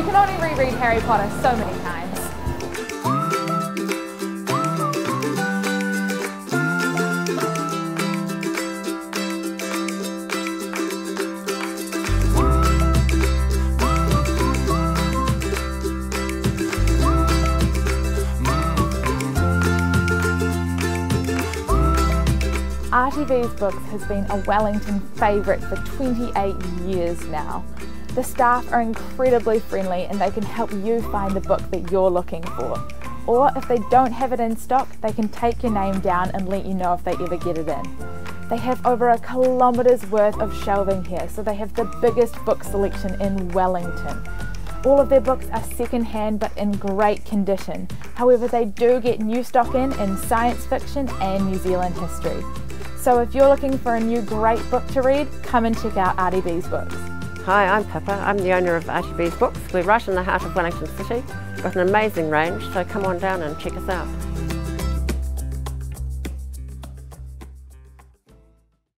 You can only reread Harry Potter so many times. Arty Bees Books has been a Wellington favourite for 28 years now. The staff are incredibly friendly and they can help you find the book that you're looking for. Or if they don't have it in stock, they can take your name down and let you know if they ever get it in. They have over a kilometre's worth of shelving here, so they have the biggest book selection in Wellington. All of their books are second-hand but in great condition. However, they do get new stock in science fiction and New Zealand history. So if you're looking for a new great book to read, come and check out Arty Bees Books. Hi, I'm Pippa. I'm the owner of Arty Bees Books. We're right in the heart of Wellington City with an amazing range, so come on down and check us out.